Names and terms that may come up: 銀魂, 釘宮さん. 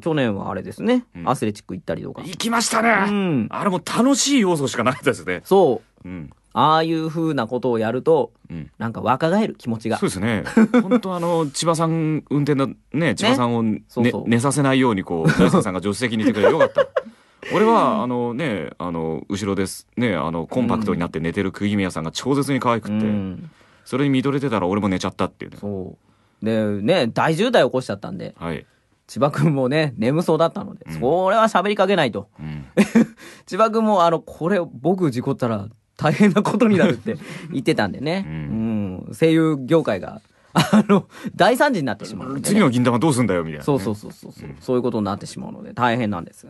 去年はあれですね、アスレチック行ったりとか行きましたね、うん、あれも楽しい要素しかないですね。そう、うん、ああいう風なことをやると、うん、なんか若返る気持ちが。そうですね本当千葉さん運転のね千葉さんを そう寝させないようにこう大輔さんが助手席にいてくれてよかった俺はね後ろですねコンパクトになって寝てる釘宮さんが超絶に可愛くって、うん、それに見とれてたら俺も寝ちゃったっていうね。そうでね大渋滞起こしちゃったんで、はい、千葉君もね眠そうだったので、うん、それは喋りかけないと、うん、千葉君もこれ僕事故ったら大変なことになるって言ってたんでね、うんうん、声優業界が大惨事になってしまう、ね、次の銀玉どうすんだよみたいな、ね、そういうことになってしまうので大変なんです。